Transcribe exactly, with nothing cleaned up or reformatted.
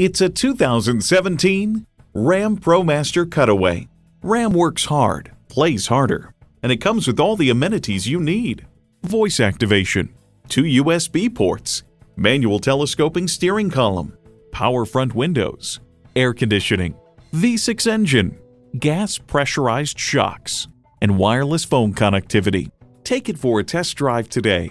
It's a two thousand seventeen Ram ProMaster Cutaway. Ram works hard, plays harder, and it comes with all the amenities you need. Voice activation, two U S B ports, manual telescoping steering column, power front windows, air conditioning, V six engine, gas pressurized shocks, and wireless phone connectivity. Take it for a test drive today.